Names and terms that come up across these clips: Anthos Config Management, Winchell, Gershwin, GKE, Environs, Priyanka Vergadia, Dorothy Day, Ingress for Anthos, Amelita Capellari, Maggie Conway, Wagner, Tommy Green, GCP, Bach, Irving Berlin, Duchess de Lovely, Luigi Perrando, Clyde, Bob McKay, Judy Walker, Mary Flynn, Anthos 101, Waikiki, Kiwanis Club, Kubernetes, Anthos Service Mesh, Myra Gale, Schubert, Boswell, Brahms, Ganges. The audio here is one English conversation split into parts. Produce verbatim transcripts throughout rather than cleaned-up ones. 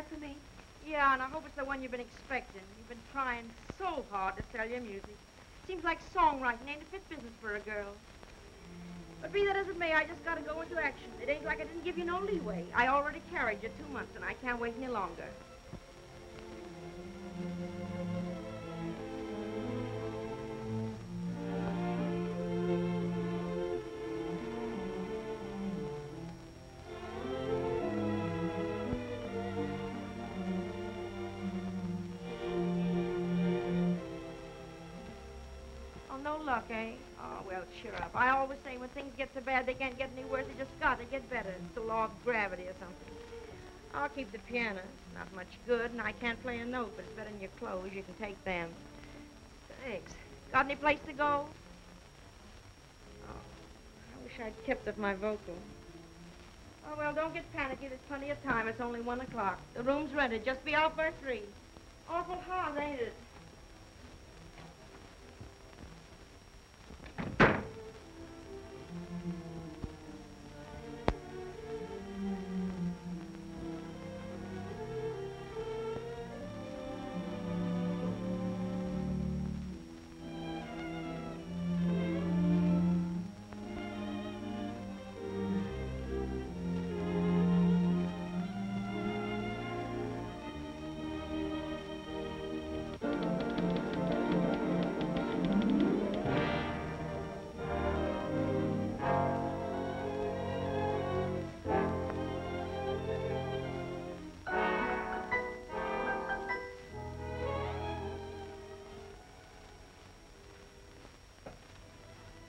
that for me? Yeah, and I hope it's the one you've been expecting. You've been trying so hard to sell your music. Seems like songwriting ain't a fit business for a girl. But be that as it may, I just gotta go into action. It ain't like I didn't give you no leeway. I already carried you two months, and I can't wait any longer. Okay. Oh, well, cheer up. I always say when things get so bad they can't get any worse, they just got to get better. It's the law of gravity or something. I'll keep the piano. It's not much good, and I can't play a note, but it's better than your clothes. You can take them. Thanks. Got any place to go? Oh, I wish I'd kept up my vocal. Oh, well, don't get panicky. There's plenty of time. It's only one o'clock. The room's rented. Just be out by three. Awful hard, ain't it?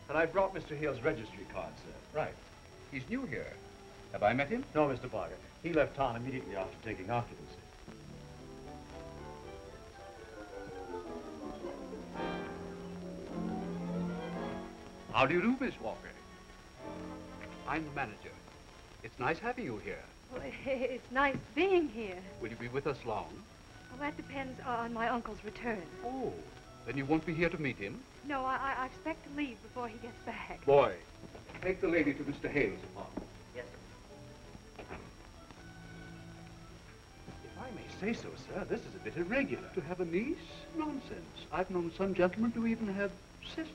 And I brought Mister Hale's registry card, sir. Right. He's new here. Have I met him? No, Mister Barker. He left town immediately after taking occupancy. How do you do, Miss Walker? I'm the manager. It's nice having you here. Well, it's nice being here. Will you be with us long? Well, that depends on my uncle's return. Oh. Then you won't be here to meet him? No, I, I expect to leave before he gets back. Boy, take the lady to Mister Hale's apartment. Yes, sir. If I may say so, sir, this is a bit irregular. To have a niece? Nonsense. I've known some gentlemen who even have sisters.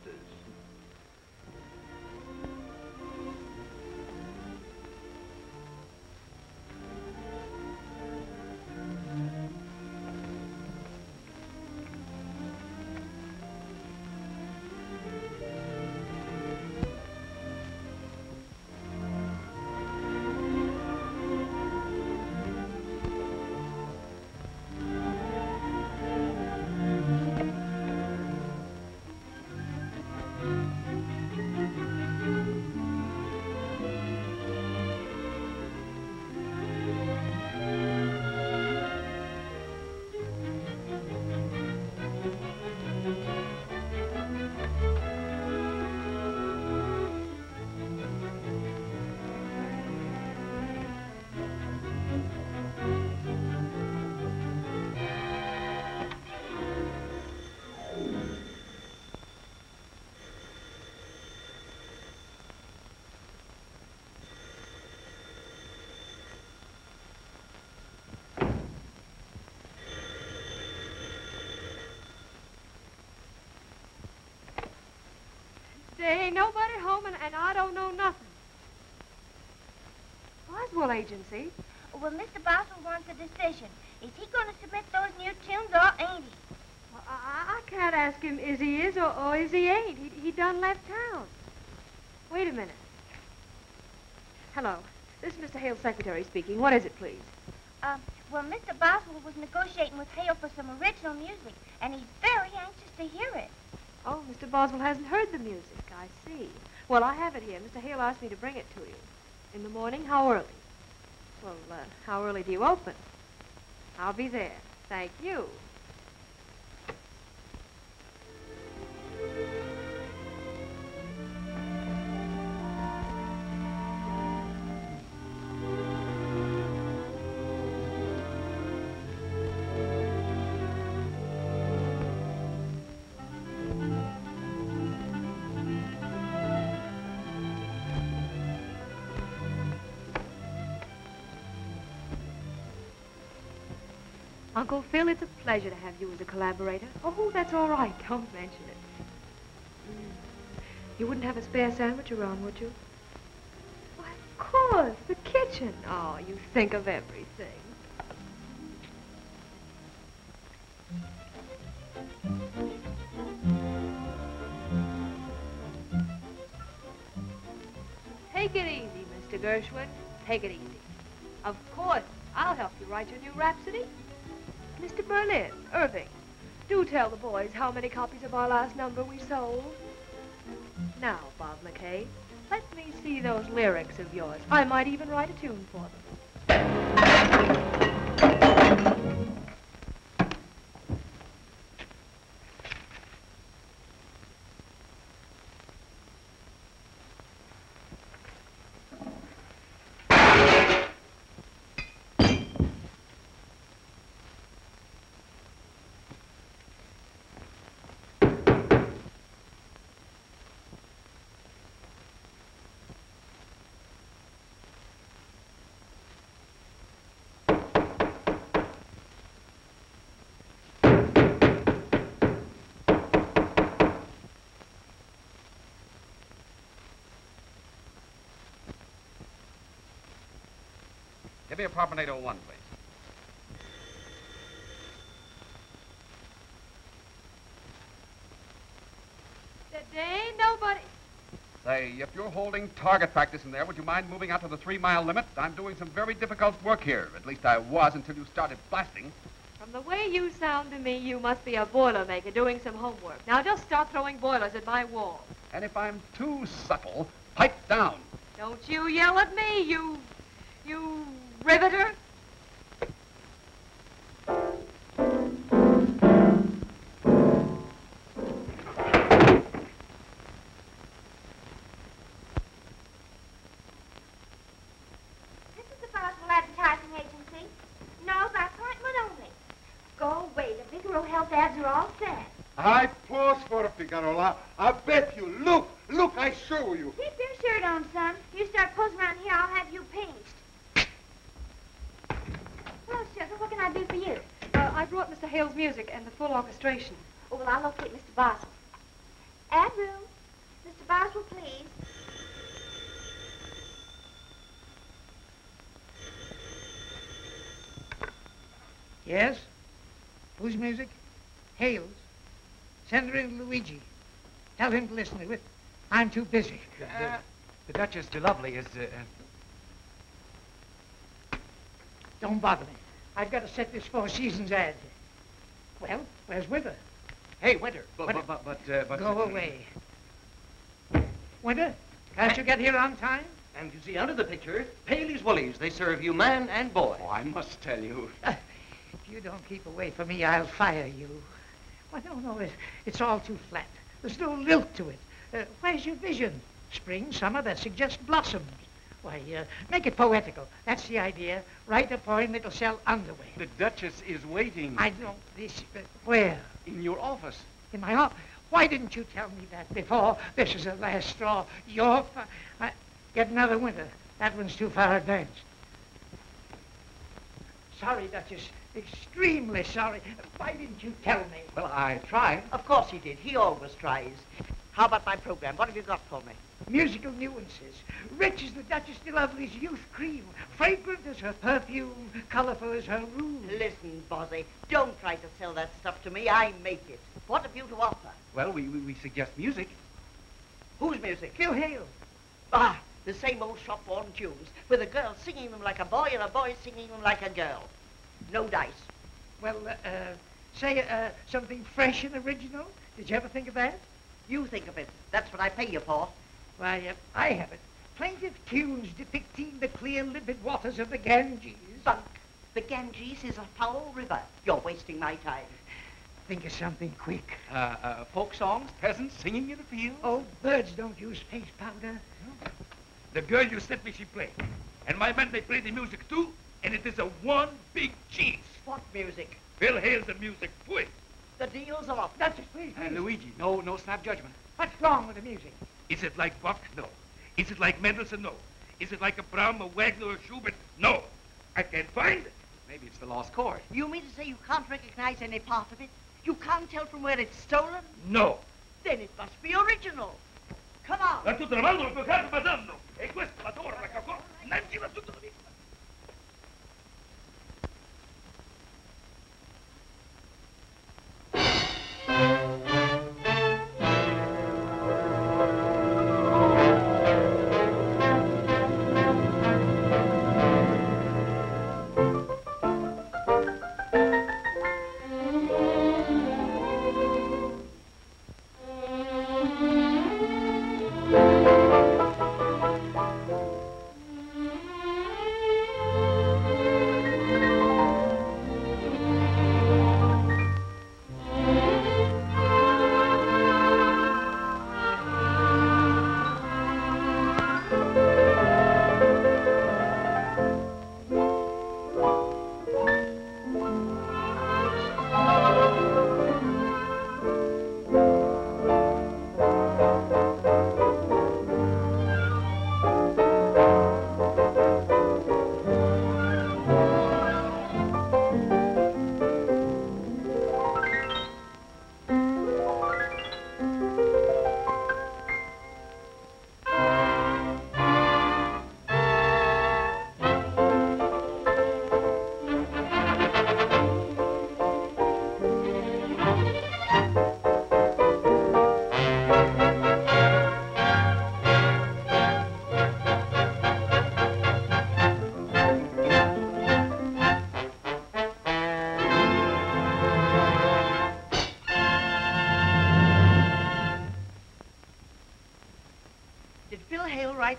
There ain't nobody home, and, and I don't know nothing. Boswell agency? Well, Mister Boswell wants a decision. Is he going to submit those new tunes, or ain't he? Well, I, I can't ask him is he is or, or is he ain't. He, he done left town. Wait a minute. Hello. This is Mister Hale's secretary speaking. What is it, please? Um, well, Mister Boswell was negotiating with Hale for some original music, and he's very anxious to hear it. Oh, Mister Boswell hasn't heard the music, I see. Well, I have it here. Mister Hale asked me to bring it to you. In the morning, how early? Well, uh, how early do you open? I'll be there. Thank you. Uncle Phil, it's a pleasure to have you as a collaborator. Oh, that's all right. Don't mention it. Mm. You wouldn't have a spare sandwich around, would you? Why, of course, the kitchen. Oh, you think of everything. Take it easy, Mister Gershwin. Take it easy. Of course, I'll help you write your new rhapsody. Mister Berlin, Irving, do tell the boys how many copies of our last number we sold. Now, Bob McKay, let me see those lyrics of yours. I might even write a tune for them. Give me apartment eight oh one, please. Today, nobody... Say, if you're holding target practice in there, would you mind moving out to the three-mile limit? I'm doing some very difficult work here. At least I was until you started blasting. From the way you sound to me, you must be a boilermaker doing some homework. Now just start throwing boilers at my wall. And if I'm too subtle, pipe down. Don't you yell at me, you... you... riveter? Orchestration. Oh, well, I'll locate Mister Boswell. Add room. Mister Boswell, please. Yes? Whose music? Hale's. Send her in Luigi. Tell him to listen to it. I'm too busy. The, the, uh, the Duchess de Lovely is... Uh, uh... Don't bother me. I've got to set this Four Seasons ad. Well, where's Winter? Hey, Winter. But, Winter. but, but, but, uh, but... Go away. Winter, can't and you get here on time? And you see, under the picture, Paley's Woolies. They serve you man and boy. Oh, I must tell you. Uh, if you don't keep away from me, I'll fire you. Well, no, no, it, it's all too flat. There's no lilt to it. Uh, where's your vision? Spring, summer, that suggests blossoms. Why, uh, make it poetical. That's the idea. Write a poem that'll sell underwear. The Duchess is waiting. I know this. Uh, where? In your office. In my office? Why didn't you tell me that before? This is the last straw. Your... Uh, get another Winter. That one's too far advanced. Sorry, Duchess. Extremely sorry. Why didn't you tell me? Well, I tried. Of course he did. He always tries. How about my program? What have you got for me? Musical nuances. Rich as the Duchess de Lovely's youth cream. Fragrant as her perfume. Colorful as her room. Listen, Bozzy, don't try to sell that stuff to me. I make it. What have you to offer? Well, we, we, we suggest music. Whose music? Phil Hale. Ah, the same old shop-worn tunes. With a girl singing them like a boy and a boy singing them like a girl. No dice. Well, uh, uh, say uh, something fresh and original. Did you ever think of that? You think of it. That's what I pay you for. Why, uh, I have it. Plaintive tunes depicting the clear, limpid waters of the Ganges. Bunk. The Ganges is a foul river. You're wasting my time. Think of something quick. Uh, uh, folk songs, peasants singing in the fields. Oh, birds don't use face powder. No. The girl you sent me, she played. And my men, they play the music, too. And it is a one big cheese. What music? Phil Hale's the music. Quick. The deal's off. That's it, please. And uh, Luigi, no, no snap judgment. What's wrong with the music? Is it like Bach? No. Is it like Mendelssohn? No. Is it like a Brahms, a Wagner, or Schubert? No. I can't find it. Maybe it's the lost chord. You mean to say you can't recognize any part of it? You can't tell from where it's stolen? No. Then it must be original. Come on. La tutto lavando lo caso badando. E questo la torre la cacò. Non ci va tutto.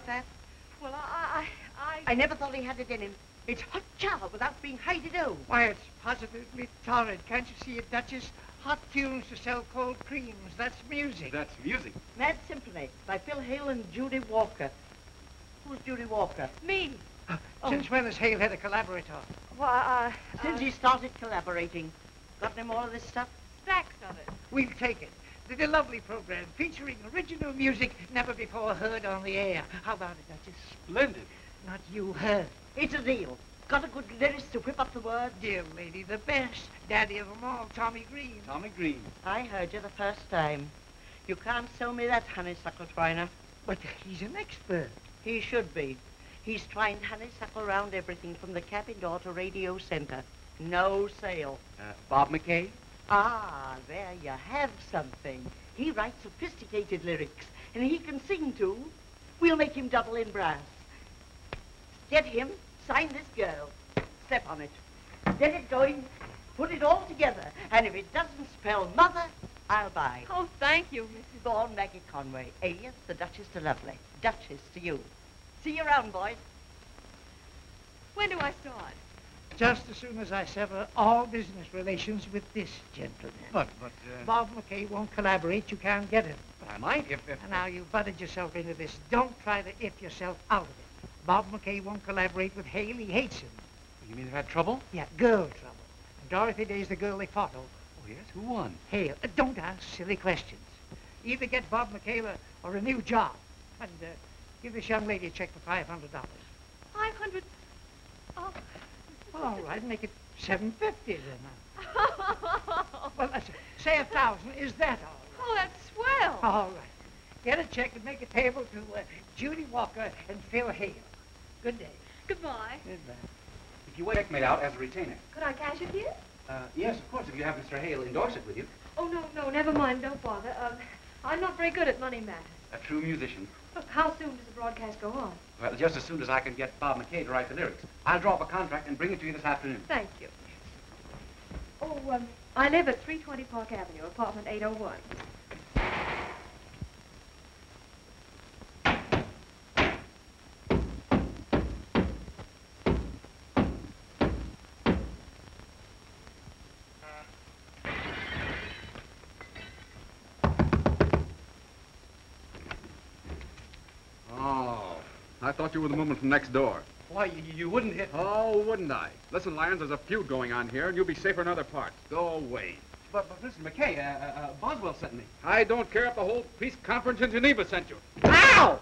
That? Well, I, I, I... I never thought he had it in him. It's hot Java without being hided-o. Why, it's positively torrid. Can't you see it, Duchess? Hot tunes to sell cold creams. That's music. That's music. Mad Symphony by Phil Hale and Judy Walker. Who's Judy Walker? Me. Uh, oh. Since when has Hale had a collaborator? Well, uh, Since uh, he started collaborating. Got any more of this stuff? Stacks of it. We'll take it. The Lovely program featuring original music never before heard on the air. How about it, Duchess? Splendid. Not you, her. It's a deal. Got a good lyricist to whip up the words. Dear lady, the best. Daddy of them all, Tommy Green. Tommy Green. I heard you the first time. You can't sell me that honeysuckle twiner. But he's an expert. He should be. He's twined honeysuckle round everything from the cabin door to radio center. No sale. Uh, Bob McKay? Ah, there you have something. He writes sophisticated lyrics, and he can sing, too. We'll make him double in brass. Get him, sign this girl. Step on it. Get it going, put it all together, and if it doesn't spell mother, I'll buy. Oh, thank you, Missus Born Maggie Conway, alias the Duchess de Lovely. Duchess to you. See you around, boys. When do I start? Just as soon as I sever all business relations with this gentleman. But, but, uh... Bob McKay won't collaborate. You can't get him. But I might if... if now, you've butted yourself into this. Don't try to if yourself out of it. Bob McKay won't collaborate with Hale. He hates him. You mean they've had trouble? Yeah, girl trouble. And Dorothy Day's the girl they fought over. Oh, yes? Who won? Hale. Uh, don't ask silly questions. Either get Bob McKay or, or a new job. And, uh, give this young lady a check for five hundred dollars. five hundred? Oh... All right, make it seven fifty then. Well, let's say a thousand. Is that all right? Oh, that's swell. All right. Get a check and make it payable to uh, Judy Walker and Phil Hale. Good day. Goodbye. Goodbye. If you want check made out as a retainer. Could I cash it here? Uh, yes, of course, if you have Mister Hale endorse it with you. Oh, no, no, never mind. Don't bother. Um, I'm not very good at money matters. A true musician. How soon does the broadcast go on? Well, just as soon as I can get Bob McKay to write the lyrics. I'll draw up a contract and bring it to you this afternoon. Thank you. Oh, um, I live at three twenty Park Avenue, apartment eight oh one. I thought you were the woman from next door. Why, you, you wouldn't hit me. Oh, wouldn't I? Listen, Lyons, there's a feud going on here, and you'll be safer in other parts. Go away. But, but listen, McKay, uh, uh, Boswell sent me. I don't care if the whole peace conference in Geneva sent you. Ow!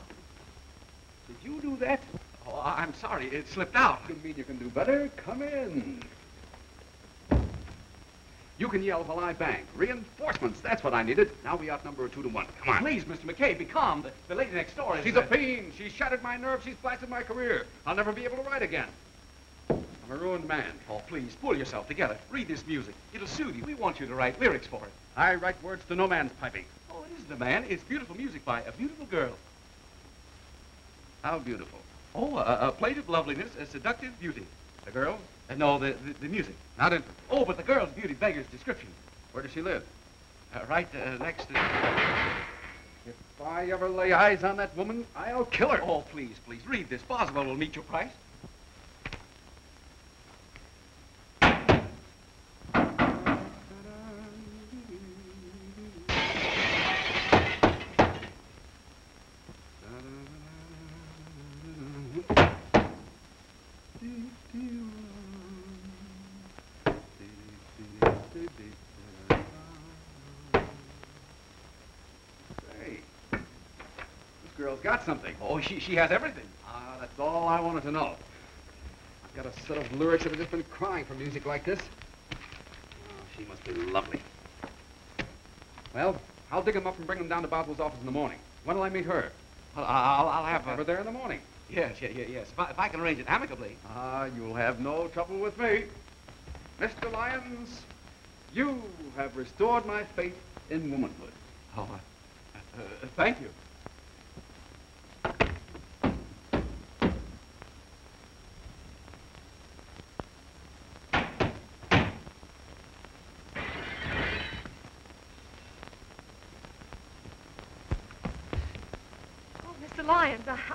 Did you do that? Oh, I'm sorry. It slipped out. You mean you can do better? Come in. You can yell while I bang. Reinforcements, that's what I needed. Now we outnumber two to one. Come on. Please, Mister McKay, be calm. The, the lady next door is... She's a fiend. She's shattered my nerves. She's blasted my career. I'll never be able to write again. I'm a ruined man. Oh, please, pull yourself together. Read this music. It'll soothe you. We want you to write lyrics for it. I write words to no man's piping. Oh, it isn't a man. It's beautiful music by a beautiful girl. How beautiful. Oh, a, a plaintive loveliness, a seductive beauty. The girl? Uh, no, the, the, the music. Not it. Oh, but the girl's beauty beggars description. Where does she live? Uh, right uh, next to... If I ever lay eyes on that woman, I'll kill her. Oh, please, please, read this. Boswell will meet your price. Got something. Oh, she, she has everything. Ah, that's all I wanted to know. I've got a set of lyrics that have just been crying for music like this. Oh, she must be lovely. Well, I'll dig them up and bring them down to Boswell's office in the morning. When will I meet her? Well, I'll, I'll have her. Over there in the morning. Yes, yes, yes. If I, if I can arrange it amicably. Ah, you'll have no trouble with me. Mister Lyons, you have restored my faith in womanhood. Oh, uh, uh, thank you.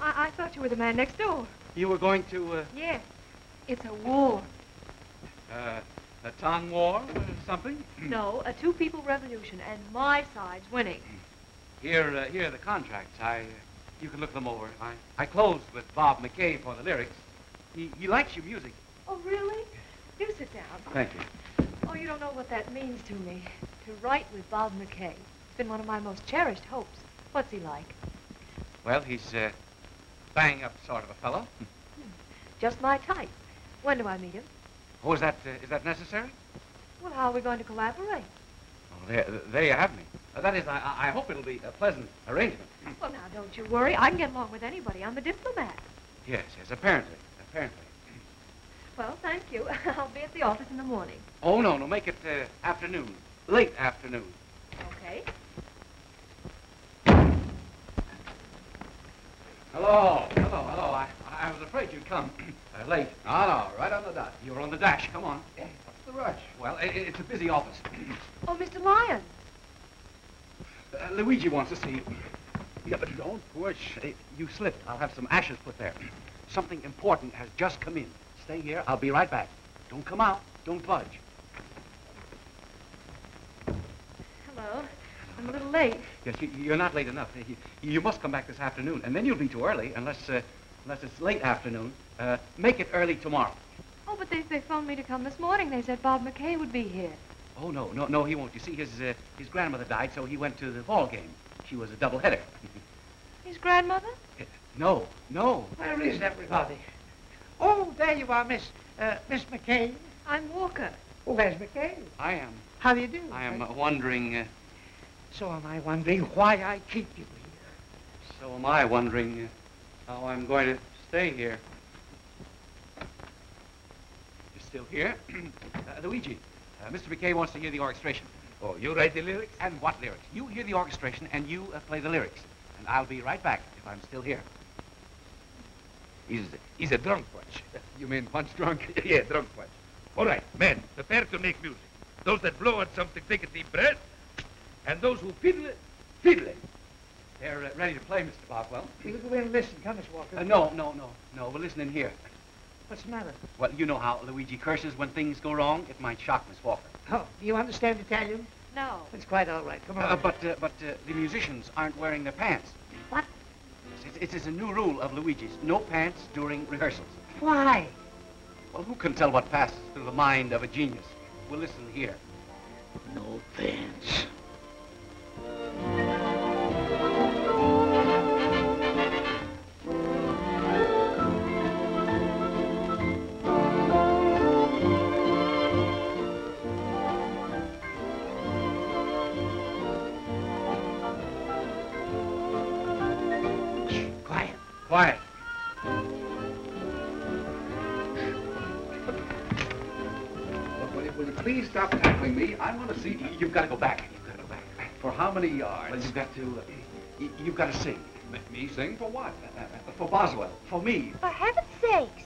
I, I thought you were the man next door. You were going to, uh... Yes. It's a war. Uh, a Tang war or something? No, a two-people revolution, and my side's winning. Here, uh, here are the contracts. I, uh, you can look them over. I, I closed with Bob McKay for the lyrics. He, he likes your music. Oh, really? You sit down. Thank you. Oh, you don't know what that means to me. To write with Bob McKay. It's been one of my most cherished hopes. What's he like? Well, he's a uh, bang-up sort of a fellow. Just my type. When do I meet him? Oh, is that, uh, is that necessary? Well, how are we going to collaborate? Oh, there, there you have me. Uh, that is, I, I hope it'll be a pleasant arrangement. Well, now, don't you worry. I can get along with anybody. I'm a diplomat. Yes, yes, apparently, apparently. Well, thank you. I'll be at the office in the morning. Oh, no, no, make it uh, afternoon, late afternoon. Okay. Hello, hello, hello. I, I was afraid you'd come uh, late. No, no, right on the dot. You're on the dash. Come on. What's the rush? Well, it, it's a busy office. Oh, Mister Lyons. Uh, Luigi wants to see you. Yeah, but don't push. It, you slipped. I'll have some ashes put there. Something important has just come in. Stay here. I'll be right back. Don't come out. Don't budge. Hello. I'm a little late. Yes, you, you're not late enough. You, you must come back this afternoon, and then you'll be too early, unless uh, unless it's late afternoon. Uh, make it early tomorrow. Oh, but they, they phoned me to come this morning. They said Bob McKay would be here. Oh, no, no, no, he won't. You see, his, uh, his grandmother died, so he went to the ball game. She was a doubleheader. His grandmother? Uh, no, no. Where is everybody? Oh, there you are, Miss, uh, Miss McKay. I'm Walker. Oh, where's McKay? I am. How do you do? I am uh, wondering... Uh, So am I wondering why I keep you here. So am I wondering uh, how I'm going to stay here. You're still here? uh, Luigi, uh, Mister McKay wants to hear the orchestration. Oh, you write the lyrics? And what lyrics? You hear the orchestration and you uh, play the lyrics. And I'll be right back if I'm still here. He's, he's a drunk punch. You mean punch drunk? Yeah, drunk punch. All right, men, prepare to make music. Those that blow on something, take a deep breath. And those who fiddle it, fiddle it. They're uh, ready to play, Mister Boswell. We'll go in and listen, come, Miss Walker. Uh, no, no, no, no, we'll listen in here. What's the matter? Well, you know how Luigi curses when things go wrong. It might shock Miss Walker. Oh, do you understand Italian? No. It's quite all right, come on. Uh, but uh, but uh, the musicians aren't wearing their pants. What? Yes, it, it is a new rule of Luigi's, no pants during rehearsals. Why? Well, who can tell what passes through the mind of a genius? We'll listen here. No pants. Quiet. Will you please stop tackling me? I want to see you. You've got to go back. You've got to go back. For how many yards? Well, you've got to... Uh, you've got to sing. Me sing? For what? Uh, uh, for Boswell. For me. For heaven's sakes.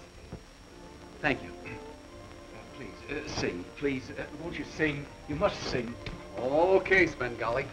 Thank you. Uh, please, uh, sing. Please, uh, won't you sing? You must sing. Okay, Svengali.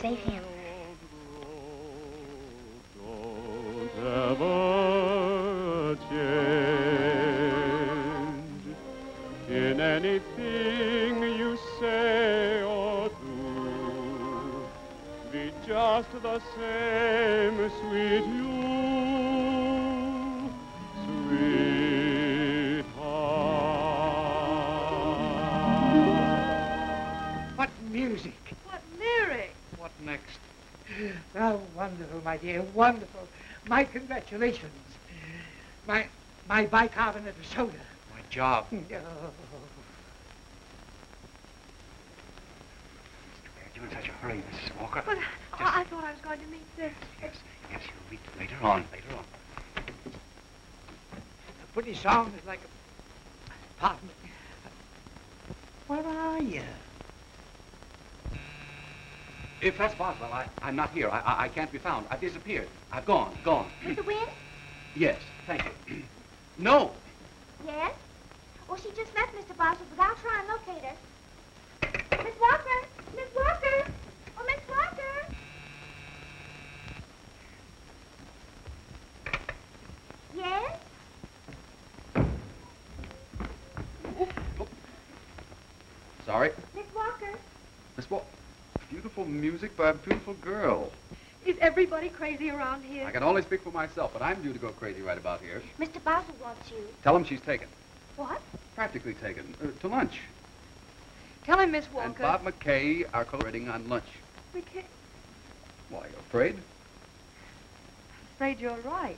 Save him. My dear, wonderful. My congratulations. My my bicarbonate of soda. My job. Oh. Mister Baird, you're in such a hurry, Missus Walker. But I, I thought I was going to meet this. Yes, yes, you'll meet later on, later on. A pretty song is like a... Pardon me. Where are you? If that's possible, I, I'm not here. I, I I can't be found. I've disappeared. I've gone, gone. Mister Wynn? Yes, thank you. No. Yes? Well, she just left Mister Boswell, but I'll try and locate her. Miss Walker! Miss Walker! Oh, Miss Walker! Yes? Oh, oh. Sorry? Miss Walker? Miss Walker? Beautiful music by a beautiful girl. Is everybody crazy around here? I can only speak for myself, but I'm due to go crazy right about here. Mister Boswell wants you. Tell him she's taken. What? Practically taken. Uh, to lunch. Tell him, Miss Walker. And Bob McKay are collaborating on lunch. We can't... Why, you're afraid? Afraid you're right.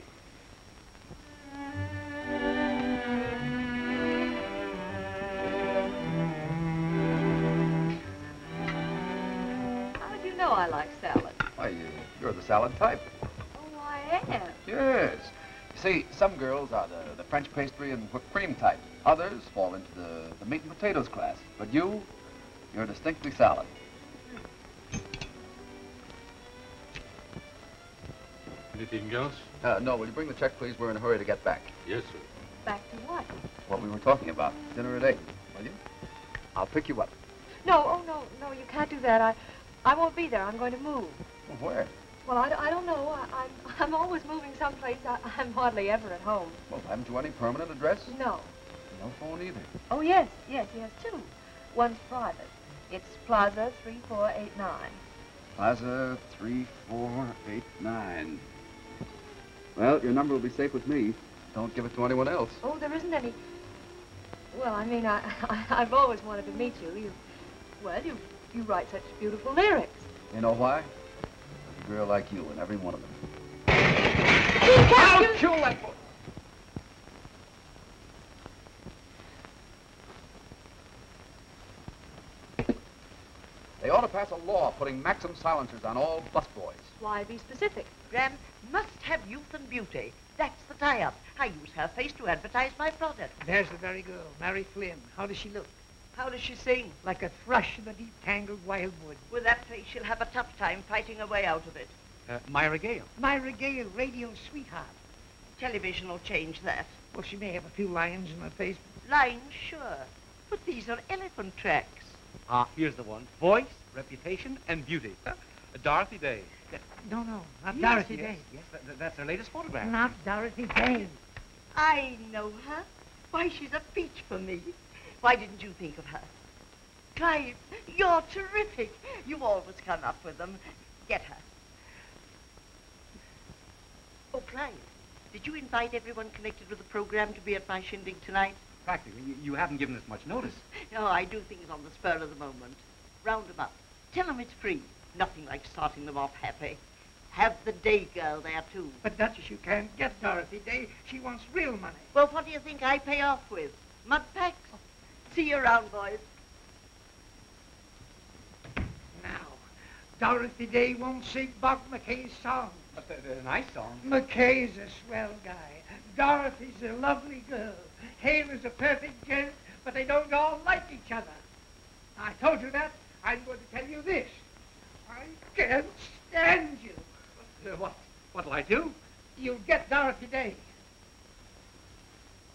No, I like salad. Why, you, you're the salad type. Oh, I am? Yes. You see, some girls are the, the French pastry and whipped cream type. Others fall into the, the meat and potatoes class. But you, you're distinctly salad. Anything else? Uh, no, will you bring the check, please? We're in a hurry to get back. Yes, sir. Back to what? What we were talking about. Dinner at eight. Will you? I'll pick you up. No, oh, no, no, you can't do that. I... I won't be there. I'm going to move. Well, where? Well, I, I don't know. I, I'm, I'm always moving someplace. I, I'm hardly ever at home. Well, haven't you any permanent address? No. No phone either. Oh, yes, yes, he has two. One's private. It's Plaza three four eight nine. Plaza three four eight nine. Well, your number will be safe with me. Don't give it to anyone else. Oh, there isn't any. Well, I mean, I, I, I've always wanted to meet you. You, well, you... You write such beautiful lyrics. You know why? A girl like you in every one of them. I'll kill that boy. They ought to pass a law putting maxim silencers on all busboys. Why be specific? Graham must have youth and beauty. That's the tie-up. I use her face to advertise my product. There's the very girl, Mary Flynn. How does she look? How does she sing? Like a thrush in the deep, tangled wildwood. With that face, she'll have a tough time fighting her way out of it. Uh, Myra Gale. Myra Gale, radio sweetheart. Television will change that. Well, she may have a few lines in her face. Lines, sure. But these are elephant tracks. Ah, here's the one. Voice, reputation, and beauty. Uh, Dorothy Day. No, no, not yes, Dorothy yes, Day. Yes, that, that's her latest photograph. Not Dorothy Day. I know her. Why, she's a peach for me. Why didn't you think of her? Clyde, you're terrific. You always come up with them. Get her. Oh, Clyde, did you invite everyone connected with the program to be at my shindig tonight? Practically. You, you haven't given us much notice. No, I do things on the spur of the moment. Round them up. Tell them it's free. Nothing like starting them off happy. Have the day girl there, too. But, Duchess, you can't get Dorothy Day. She wants real money. Well, what do you think I pay off with? Mud packs? Oh. See you around, boys. Now, Dorothy Day won't sing Bob McKay's song. But they're, they're nice songs. McKay's a swell guy. Dorothy's a lovely girl. Hale is a perfect gent, but they don't all like each other. I told you that. I'm going to tell you this. I can't stand you. Uh, what? What'll I do? You'll get Dorothy Day.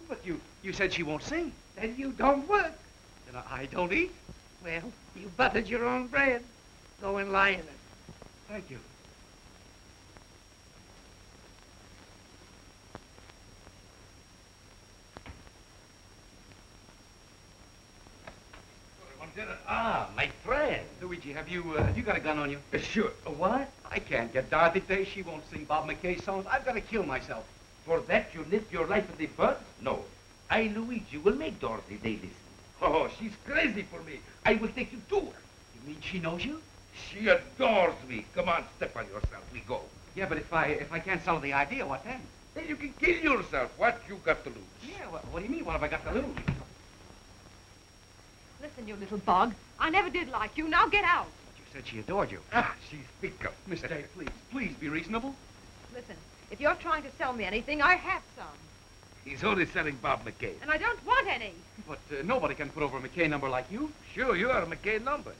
But you, you said she won't sing. Then you don't work. Then I, I don't eat. Well, you buttered your own bread. Go and lie in it. Thank you. Ah, my friend. Luigi, have you, uh, have you got a gun on you? Uh, sure. Uh, what? I can't get Dorothy Day. She won't sing Bob McKay songs. I've got to kill myself. For that, you live your life as a bird? No. I, Luigi, will make Dorothy Day listen. Oh, she's crazy for me. I will take you to her. You mean she knows you? She adores me. Come on, step on yourself. We go. Yeah, but if I, if I can't sell the idea, what then? Then you can kill yourself. What you got to lose? Yeah, well, what do you mean? What have I got to lose? Listen, you little bug. I never did like you. Now get out. But you said she adored you. Ah, she's thick up. Miss Day, please, please be reasonable. Listen, if you're trying to sell me anything, I have some. He's only selling Bob McKay. And I don't want any. But uh, nobody can put over a McKay number like you. Sure, you are a McKay number.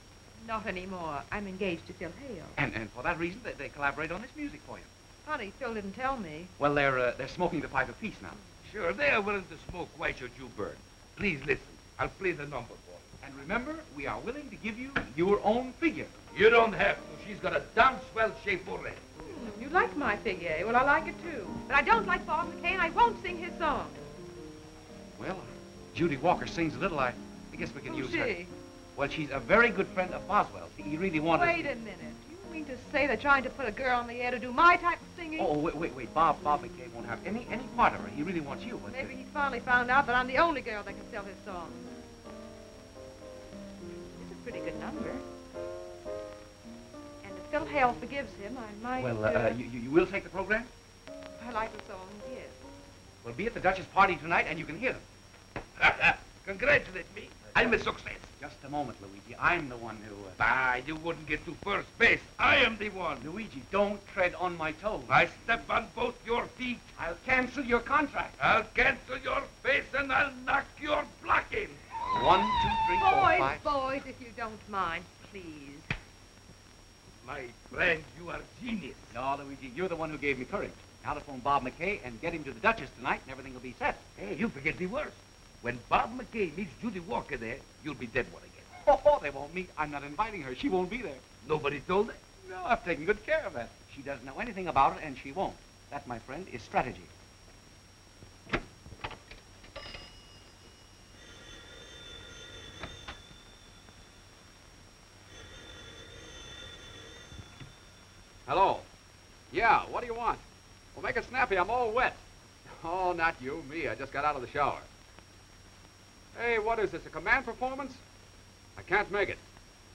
Not anymore. I'm engaged to Phil Hale. And, and for that reason, they, they collaborate on this music for you. Funny, Phil didn't tell me. Well, they're, uh, they're smoking the pipe apiece now. Sure, if they are willing to smoke, why should you burn? Please listen. I'll play the number for you. And remember, we are willing to give you your own figure. You don't have to. She's got a damn swell shape already. Mm, you like my figure. Well, I like it, too. But I don't like Bob McKay, and I won't sing his song. Well, Judy Walker sings a little. I, I guess we can Who's use she? her. Well, she's a very good friend of Boswell's. He really wanted... Wait a minute. You mean to say they're trying to put a girl on the air to do my type of singing? Oh, wait, wait, wait. Bob, Bob McKay won't have any, any part of her. He really wants you. Maybe he finally found out that I'm the only girl that can sell his song. Pretty good number. And if Phil Hale forgives him, I might... Well, uh, uh, you, you will take the program? I like the song, yes. We'll be at the Duchess party tonight, and you can hear them. Congratulate me. I'm a success. Just a moment, Luigi. I'm the one who... Uh... Bah, you wouldn't get to first base. I am the one. Luigi, don't tread on my toes. I step on both your feet. I'll cancel your contract. I'll cancel your face, and I'll knock your block in. One, two, three, boys, four, five. Boys, if you don't mind, please. My friend, you are genius. No, Luigi, you're the one who gave me courage. Now to phone Bob McKay and get him to the Duchess tonight, and everything will be set. Hey, you forget the worst. When Bob McKay meets Judy Walker there, you'll be dead one again. Oh, oh, they won't meet. I'm not inviting her. She won't be there. Nobody told her? No, I've taken good care of that. She doesn't know anything about it, and she won't. That, my friend, is strategy. Hello. Yeah, what do you want? Well, make it snappy. I'm all wet. Oh, not you, me. I just got out of the shower. Hey, what is this, a command performance? I can't make it.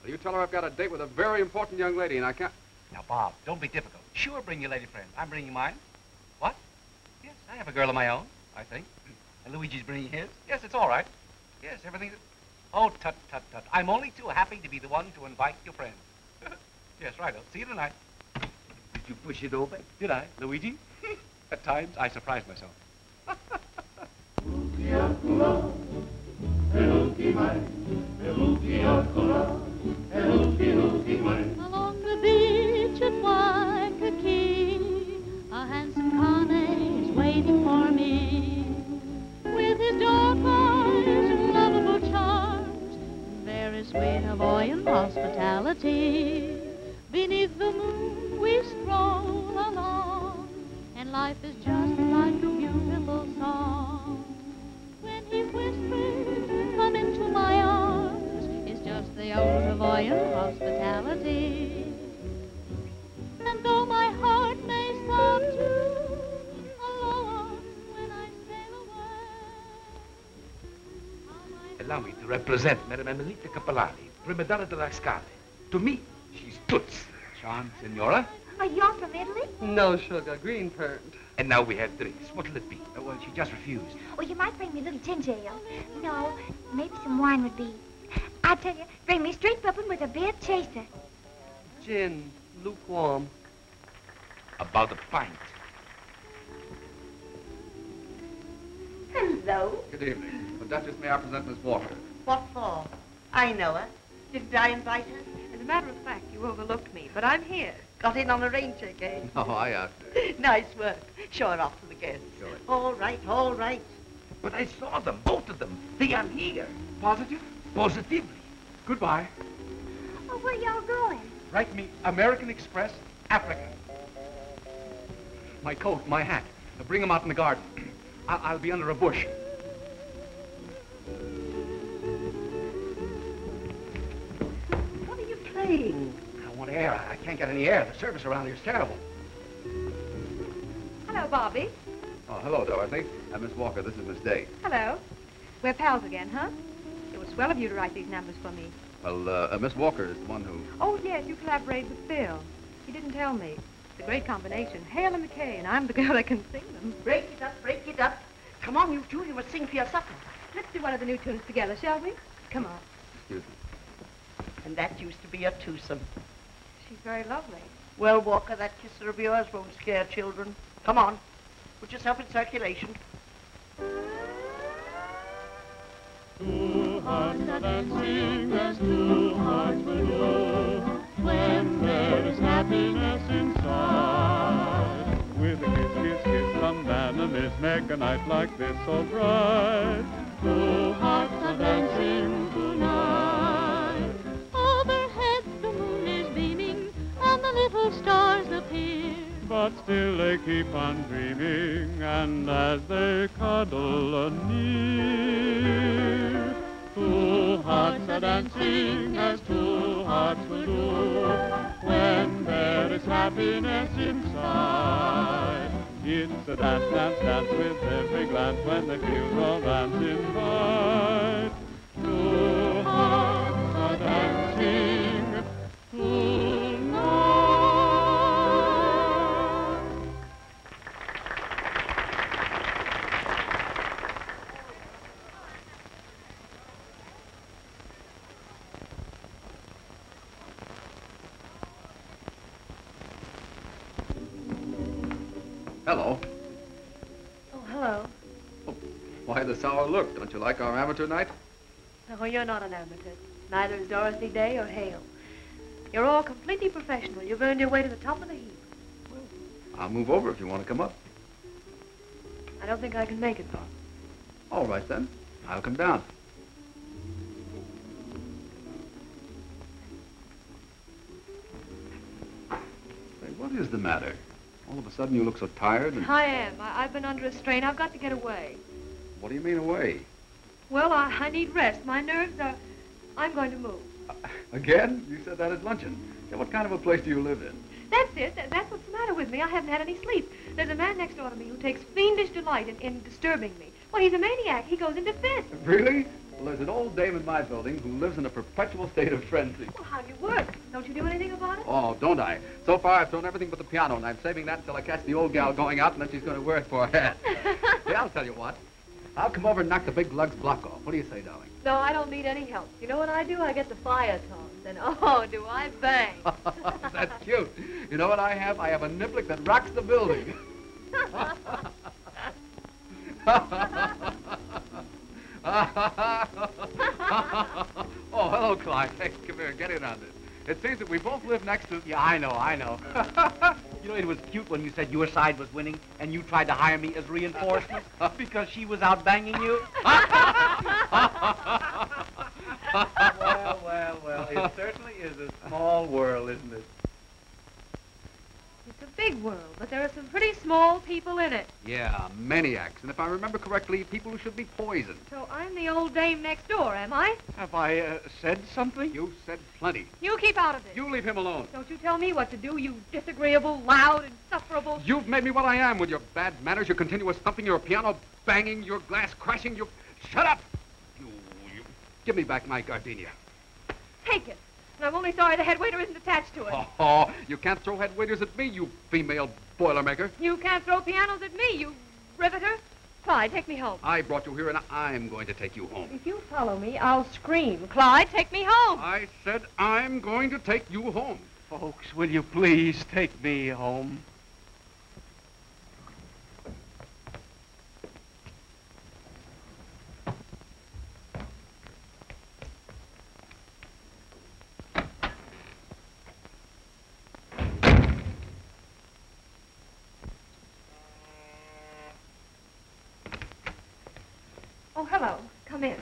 Well, you tell her I've got a date with a very important young lady and I can't... Now, Bob, don't be difficult. Sure, bring your lady friend. I'm bringing mine. What? Yes, I have a girl of my own, I think. And Luigi's bringing his. Yes, it's all right. Yes, everything's... Oh, tut, tut, tut. I'm only too happy to be the one to invite your friend. Yes, right. I'll see you tonight. Did you push it over? Did I, Luigi? At times, I surprise myself. Along the beach at Waikiki, a handsome Connie is waiting for me. With his dark eyes and lovable charms, very sweet Hawaiian hospitality. Beneath the moon we stroll along, and life is just like a beautiful song. When he whispers, come into my arms, it's just the old Hawaiian hospitality. And though my heart may sob too, alone when I sail away. Allow me to represent Madame Amelita Capellari, prima donna della Scala. To me, she's toots. Charmed, senora. Are you from Italy? No, sugar. Green turned. And now we have drinks. What'll it be? Oh, well, she just refused. Well, you might bring me a little ginger ale. No, maybe some wine would be. I tell you, bring me straight bourbon with a beer chaser. Gin, lukewarm. About a pint. Hello. Good evening. The Duchess, may I present Miss Walker? What for? I know her. Didn't I invite her? As a matter of fact, you overlooked me, but I'm here. Got in on a rain check, eh? No, I asked her. Nice work. Show her off to the guests. Sure. All right, all right. But I saw them, both of them. They are here. Positive? Positively. Goodbye. Oh, where y'all going? Write me American Express, Africa. My coat, my hat. I'll bring them out in the garden. I'll, I'll be under a bush. What are you playing? I want air. I can't get any air. The service around here is terrible. Hello, Bobby. Oh, hello, Dorothy. I'm Miss Walker. This is Miss Day. Hello. We're pals again, huh? It was swell of you to write these numbers for me. Well, uh, uh, Miss Walker is the one who... Oh, yes, you collaborated with Phil. He didn't tell me. It's a great combination. Hale and McKay, and I'm the girl that can sing them. Break it up, break it up. Come on, you two. You must sing for your supper. Let's do one of the new tunes together, shall we? Come on. Excuse me. And that used to be a twosome. She's very lovely. Well, Walker, that kisser of yours won't scare children. Come on. Put yourself in circulation. Two hearts are dancing as two hearts will do when there is happiness inside. With a kiss, kiss, kiss, some animals make a night like this so bright. Two hearts are dancing tonight. Overhead the moon is beaming and the little stars appear. But still they keep on dreaming, and as they cuddle anear, two hearts are dancing as two hearts will do when there is happiness inside. It's a dance, dance, dance with every glance when the feels romance invite. Two hearts are dancing tonight. Hello. Oh, hello. Oh, why the sour look? Don't you like our amateur night? No, you're not an amateur. Neither is Dorothy Day or Hale. You're all completely professional. You've earned your way to the top of the heap. Well, I'll move over if you want to come up. I don't think I can make it, Bob. All right, then. I'll come down. Say, what is the matter? All of a sudden, you look so tired. And... I am. I, I've been under a strain. I've got to get away. What do you mean, away? Well, I, I need rest. My nerves are... I'm going to move. Uh, again? You said that at luncheon. Yeah, what kind of a place do you live in? That's it. That, that's what's the matter with me. I haven't had any sleep. There's a man next door to me who takes fiendish delight in, in disturbing me. Well, he's a maniac. He goes into fits. Really? Well, there's an old dame in my building who lives in a perpetual state of frenzy. Well, how do you work? Don't you do anything about it? Oh, don't I? So far, I've thrown everything but the piano, and I'm saving that until I catch the old gal going out, and then she's going to wear it for a hat. Yeah, I'll tell you what. I'll come over and knock the big lug's block off. What do you say, darling? No, I don't need any help. You know what I do? I get the fire tongs, and oh, do I bang. That's cute. You know what I have? I have a niblick that rocks the building. Oh, hello, Clyde. Hey, come here, get in on this. It seems that we both live next to... Yeah, I know, I know. You know, it was cute when you said your side was winning and you tried to hire me as reinforcement because she was out banging you. Well, well, well, it certainly is a small world, isn't it? It's a big world, but there are some pretty small people in it. Yeah, maniacs. And if I remember correctly, people who should be poisoned. So I'm the old dame next door, am I? Have I uh, said something? You said plenty. You keep out of it. You leave him alone. Don't you tell me what to do, you disagreeable, loud, insufferable... You've made me what I am with your bad manners, your continuous thumping, your piano banging, your glass crashing, your... Shut up! You, you... Give me back my gardenia. Take it. And I'm only sorry the head waiter isn't attached to it. Oh, oh, you can't throw head waiters at me, you female boilermaker. You can't throw pianos at me, you riveter. Clyde, take me home. I brought you here, and I'm going to take you home. If you follow me, I'll scream. Clyde, take me home. I said I'm going to take you home. Folks, will you please take me home? Hello. Come in.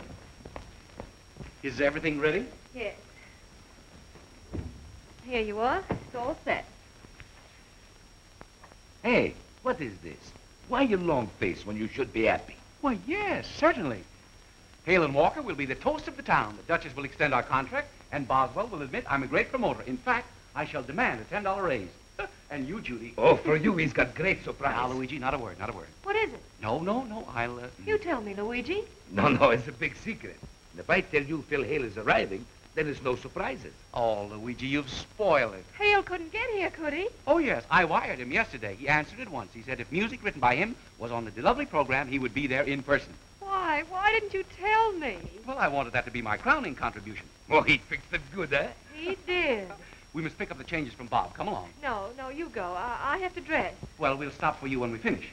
Is everything ready? Yes. Here you are. It's all set. Hey, what is this? Why you long-faced when you should be happy? Why, yes, certainly. Hale and Walker will be the toast of the town. The Duchess will extend our contract, and Boswell will admit I'm a great promoter. In fact, I shall demand a ten dollar raise. And you, Judy. Oh, for you, he's got great surprise. Now, Luigi, not a word, not a word. What is it? No, no, no, I'll... Uh, you tell me, Luigi. No, no, it's a big secret. And if I tell you Phil Hale is arriving, then it's no surprises. Oh, Luigi, you've spoiled it. Hale couldn't get here, could he? Oh, yes, I wired him yesterday. He answered at once. He said if music written by him was on the De Lovely program, he would be there in person. Why? Why didn't you tell me? Well, I wanted that to be my crowning contribution. Well, he fixed it good, eh? He did. We must pick up the changes from Bob. Come along. No, no, you go. I, I have to dress. Well, we'll stop for you when we finish.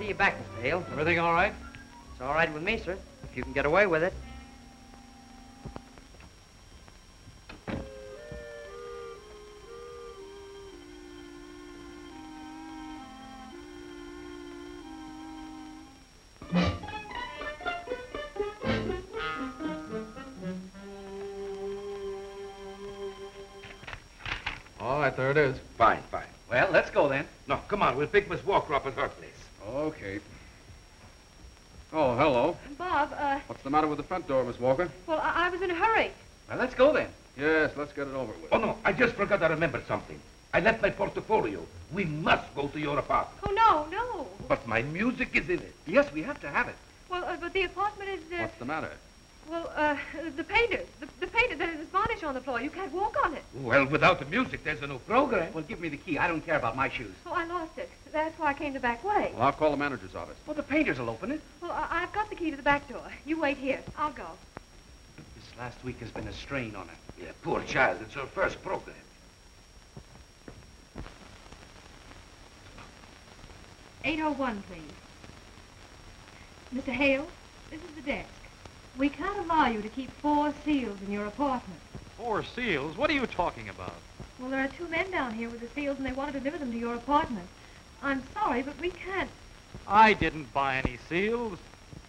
See you back, Mister Hale. Everything all right? It's all right with me, sir, if you can get away with it. All right, there it is. Fine, fine. Well, let's go then. No, come on, we'll pick Miss Walker up at her place. Okay. Oh, hello. Bob, uh... What's the matter with the front door, Miss Walker? Well, I, I was in a hurry. Well, let's go then. Yes, let's get it over with. Oh, no, I just forgot I remembered something. I left my portfolio. We must go to your apartment. Oh, no, no. But my music is in it. Yes, we have to have it. Well, uh, but the apartment is... Uh... What's the matter? Well, uh, the painter. The, the painter, there's his varnish on the floor. You can't walk on it. Well, without the music, there's no program. Well, give me the key. I don't care about my shoes. Oh, I lost it. That's why I came the back way. Well, I'll call the manager's office. Well, the painters will open it. Well, I I've got the key to the back door. You wait here. I'll go. This last week has been a strain on her. Yeah, poor child. It's her first program. eight oh one, please. Mister Hale, this is the desk. We can't allow you to keep four seals in your apartment. Four seals? What are you talking about? Well, there are two men down here with the seals, and they want to deliver them to your apartment. I'm sorry, but we can't. I didn't buy any seals.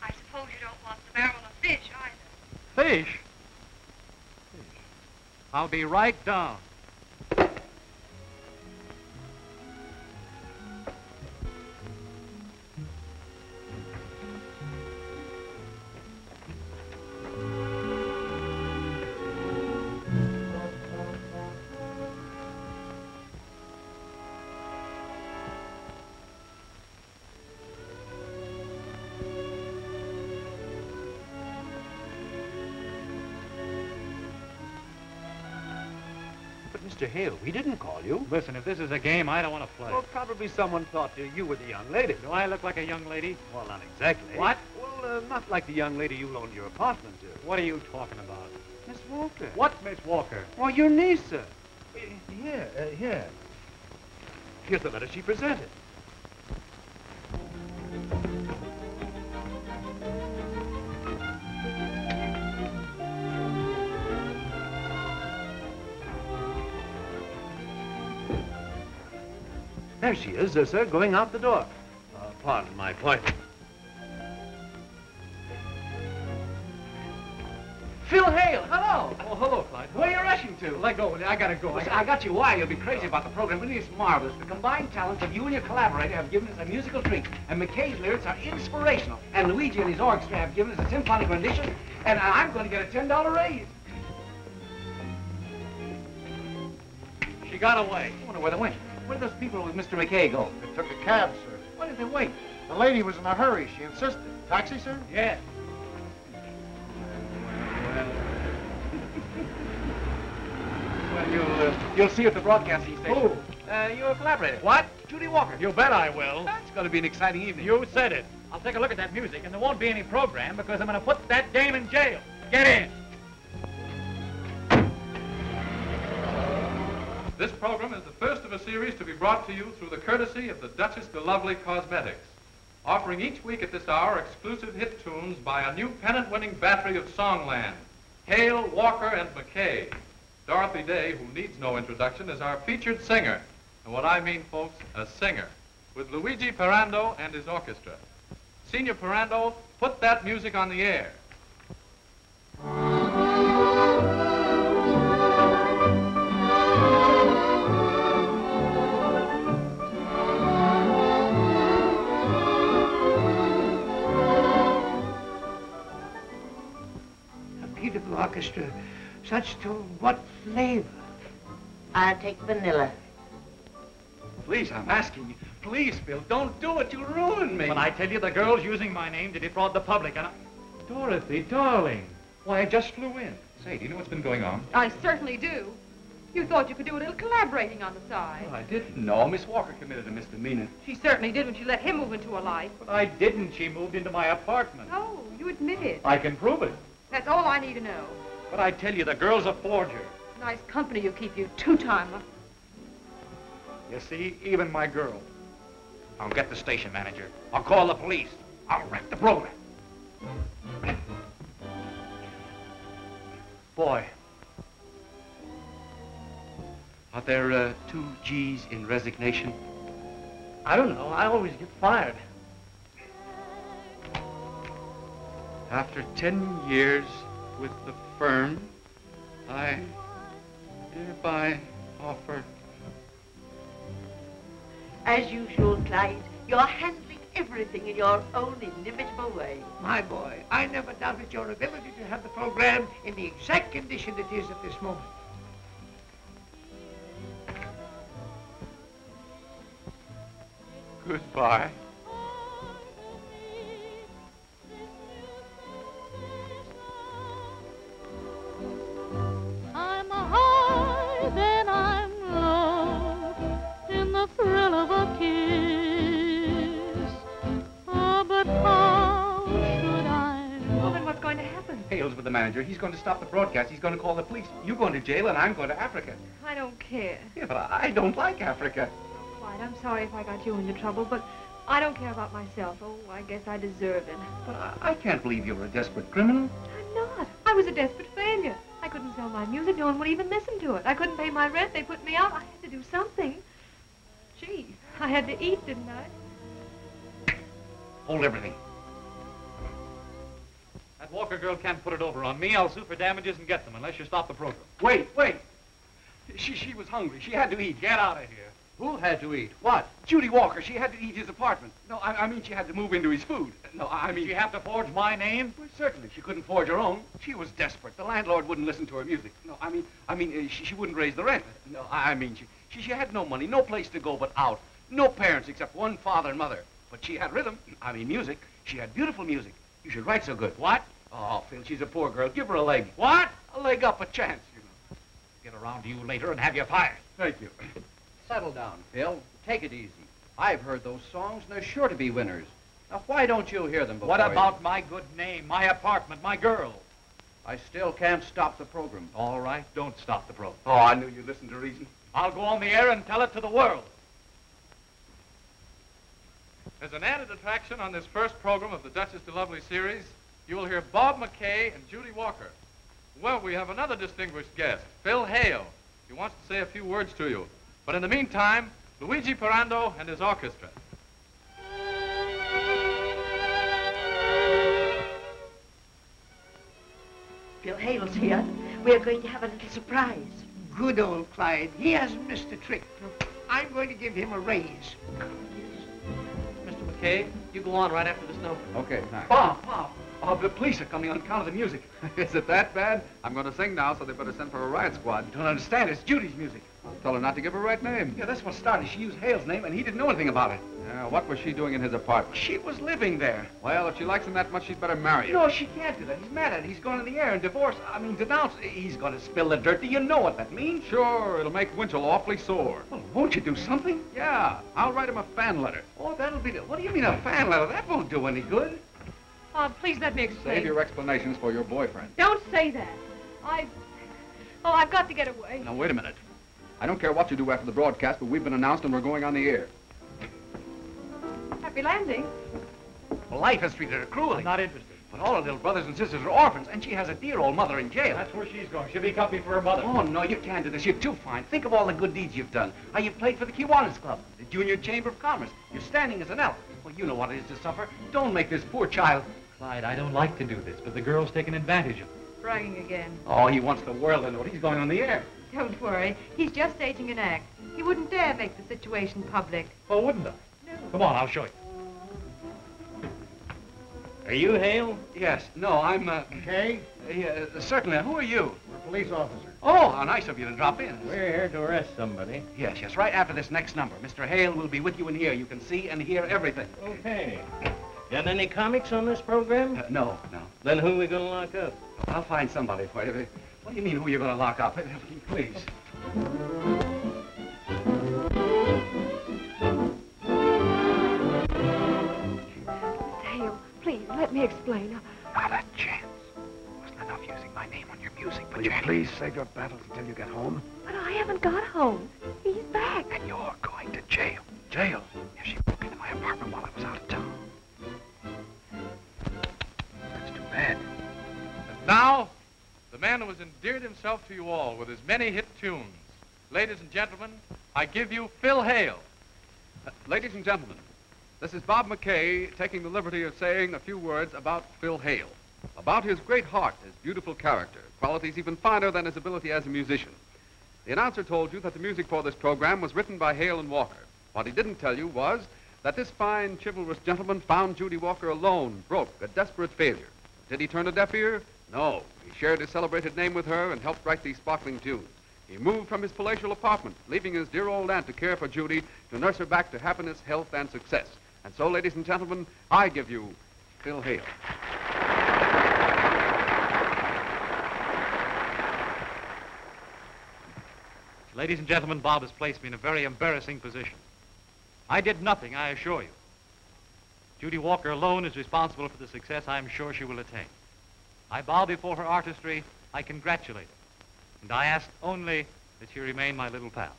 I suppose you don't want the barrel of fish, either. Fish? Fish. I'll be right down. Mister Hale, we didn't call you. Listen, if this is a game, I don't want to play. Well, probably someone thought that you were the young lady. Do I look like a young lady? Well, not exactly. What? Well, uh, not like the young lady you loaned your apartment to. What are you talking about? Miss Walker. What Miss Walker? Well, your niece, sir. Uh, yeah, uh, yeah. Here's the letter she presented. There she is, uh, sir, going out the door. Uh, pardon my plight. Phil Hale, hello. Oh, hello, Clyde. Where are you rushing to? Let go. I gotta go. Listen, I got you. Why? You'll be crazy about the program. Really, it's marvelous. The combined talents of you and your collaborator have given us a musical treat. And McKay's lyrics are inspirational. And Luigi and his orchestra have given us a symphonic rendition. And I'm going to get a ten dollar raise. She got away. I wonder where they went. Where did those people with Mister McKay go? They took a cab, sir. Why did they wait? The lady was in a hurry. She insisted. Taxi, sir? Yes. Well, you'll, uh, you'll see at the broadcasting station. Who? Uh, your collaborator. What? Judy Walker. You bet I will. That's going to be an exciting evening. You said it. I'll take a look at that music, and there won't be any program because I'm going to put that dame in jail. Get in. This program is the first of a series to be brought to you through the courtesy of the Duchess de Lovely Cosmetics, offering each week at this hour exclusive hit tunes by a new pennant-winning battery of songland, Hale, Walker, and McKay. Dorothy Day, who needs no introduction, is our featured singer. And what I mean, folks, a singer, with Luigi Perrando and his orchestra. Senior Perrando, put that music on the air. A beautiful orchestra. Such to what flavor? I'll take vanilla. Please, I'm asking you. Please, Phil, don't do it. You ruined me. Well, I tell you, the girl's using my name to defraud the public, and I... Dorothy, darling. Why, I just flew in. Say, do you know what's been going on? I certainly do. You thought you could do a little collaborating on the side. Well, I didn't. No, Miss Walker committed a misdemeanor. She certainly did when she let him move into her life. But I didn't. She moved into my apartment. Oh, you admit it. I can prove it. That's all I need to know. But I tell you, the girl's a forger. Nice company you keep, you two-timer. You see, even my girl. I'll get the station manager. I'll call the police. I'll wreck the program. Boy. Are there uh, two G's in resignation? I don't know. I always get fired. After ten years with the firm, I hereby offer. As usual, Clyde, you're handling everything in your own inimitable way. My boy, I never doubted your ability to have the program in the exact condition it is at this moment. Goodbye. With the manager. He's going to stop the broadcast. He's going to call the police. You're going to jail and I'm going to Africa. I don't care. Yeah, but I don't like Africa. Clyde, I'm sorry if I got you into trouble, but I don't care about myself. Oh, I guess I deserve it. But I, I can't believe you're a desperate criminal. I'm not. I was a desperate failure. I couldn't sell my music. No one would even listen to it. I couldn't pay my rent. They put me out. I had to do something. Gee, I had to eat, didn't I? Hold everything. That Walker girl can't put it over on me. I'll sue for damages and get them unless you stop the program. Wait, wait. She, she was hungry. She had to eat. Get out of here. Who had to eat? What? Judy Walker. She had to eat his apartment. No, I, I mean she had to move into his food. No, I mean... Did she have to forge my name? Well, certainly. She couldn't forge her own. She was desperate. The landlord wouldn't listen to her music. No, I mean, I mean, uh, she, she wouldn't raise the rent. No, I mean, she, she, she had no money, no place to go but out. No parents except one father and mother. But she had rhythm. I mean, music. She had beautiful music. You should write so good. What? Oh, Phil, she's a poor girl. Give her a leg. What? A leg up, a chance, you know. Get around to you later and have you fired. Thank you. Settle down, Phil. Take it easy. I've heard those songs, and they're sure to be winners. Now, why don't you hear them before What about you? My good name, my apartment, my girl? I still can't stop the program. All right, don't stop the program. Oh, I knew you'd listen to reason. I'll go on the air and tell it to the world. As an added attraction on this first program of the Duchess de Lovely series, you will hear Bob McKay and Judy Walker. Well, we have another distinguished guest, Phil Hale. He wants to say a few words to you. But in the meantime, Luigi Perrando and his orchestra. Phil Hale's here. We're going to have a little surprise. Good old Clyde. He hasn't missed a trick. I'm going to give him a raise. Mister McKay, you go on right after this number. Okay, thanks. Bob, Bob, oh, the police are coming on account of the music. Is it that bad? I'm going to sing now, so they better send for a riot squad. You don't understand. It's Judy's music. Tell her not to give her right name. Yeah, that's what started. She used Hale's name, and he didn't know anything about it. Yeah, what was she doing in his apartment? She was living there. Well, if she likes him that much, she'd better marry him. No, she can't do that. He's mad at her. He's going in the air and divorce. I mean, denounce. He's going to spill the dirt. Do you know what that means? Sure, it'll make Winchell awfully sore. Well, won't you do something? Yeah, I'll write him a fan letter. Oh, that'll be... What do you mean, a fan letter? That won't do any good. Bob, oh, please let me explain. Save your explanations for your boyfriend. Don't say that. I... Oh, I've got to get away. Now, wait a minute. I don't care what you do after the broadcast, but we've been announced and we're going on the air. Happy landing. Well, life has treated her cruelly. I'm not interested. But all her little brothers and sisters are orphans, and she has a dear old mother in jail. That's where she's going. She'll be company for her mother. Oh, no, you can't do this. You're too fine. Think of all the good deeds you've done. How you played for the Kiwanis Club, the Junior Chamber of Commerce. You're standing as an elf. Well, you know what it is to suffer. Don't make this poor child... Clyde, I don't like to do this, but the girl's taken advantage of it. Bragging again. Oh, he wants the world to know it. He's going on the air. Don't worry. He's just staging an act. He wouldn't dare make the situation public. Well, wouldn't I? No. Come on, I'll show you. Are you Hale? Yes. No, I'm... Uh, McKay? Uh, yeah, uh, certainly. Who are you? We're a police officer. Oh, how nice of you to drop in. We're here to arrest somebody. Yes, yes. Right after this next number. Mister Hale will be with you in here. You can see and hear everything. Okay. Got any comics on this program? Uh, no, no. Then who are we going to lock up? I'll find somebody for you. What do you mean, who you're going to lock up? Please. Hale, please, let me explain. Not a chance. Wasn't enough using my name on your music, but you please save your battles until you get home? But I haven't got home. He's back. And you're going to jail. Jail? If she broke into my apartment while I was out of town. That's too bad. And now... the man who has endeared himself to you all with his many hit tunes. Ladies and gentlemen, I give you Phil Hale. Uh, ladies and gentlemen, this is Bob McKay taking the liberty of saying a few words about Phil Hale, about his great heart, his beautiful character, qualities even finer than his ability as a musician. The announcer told you that the music for this program was written by Hale and Walker. What he didn't tell you was that this fine, chivalrous gentleman found Judy Walker alone, broke, a desperate failure. Did he turn a deaf ear? No, he shared his celebrated name with her and helped write these sparkling tunes. He moved from his palatial apartment, leaving his dear old aunt to care for Judy, to nurse her back to happiness, health, and success. And so, ladies and gentlemen, I give you Phil Hale. Ladies and gentlemen, Bob has placed me in a very embarrassing position. I did nothing, I assure you. Judy Walker alone is responsible for the success I'm sure she will attain. I bow before her artistry, I congratulate her, and I ask only that she remain my little pal.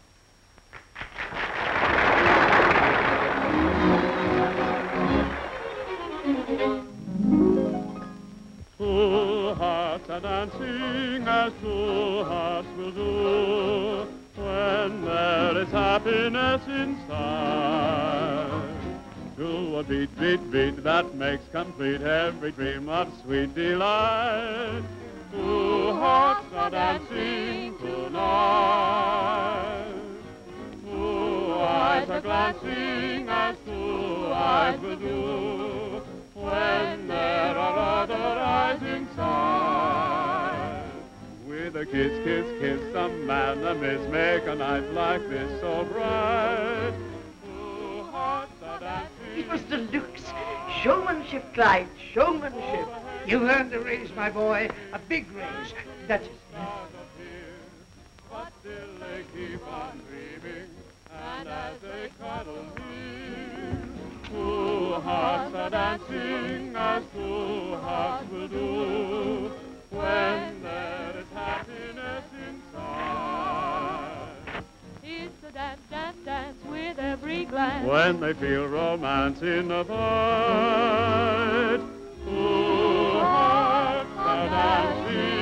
Two hearts are dancing as two hearts will do when there is happiness inside. To a beat, beat, beat that makes complete every dream of sweet delight. Two hearts are dancing tonight. Two eyes are glancing as two eyes will do when there are other eyes inside. With a kiss, kiss, kiss, some man amiss make a night like this so bright. Two hearts are dancing. It was the looks. Showmanship, Clyde. Showmanship. You earned a raise, my boy. A big raise. That's it. keep on dreaming, and as they cuddle me, two hearts are dancing as two hearts will do, when there is happiness inside. It's a dance, dance, dance with every glance, when they feel romance in the night. Two hearts are dancing.